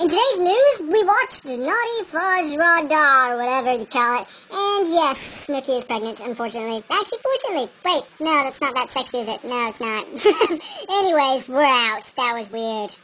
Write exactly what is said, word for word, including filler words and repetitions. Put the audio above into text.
In today's news, we watched Naughty Fus Ro Dah, or whatever you call it. And yes, Snooki is pregnant, unfortunately. Actually, fortunately. Wait, no, that's not that sexy, is it? No, it's not. Anyways, we're out. That was weird.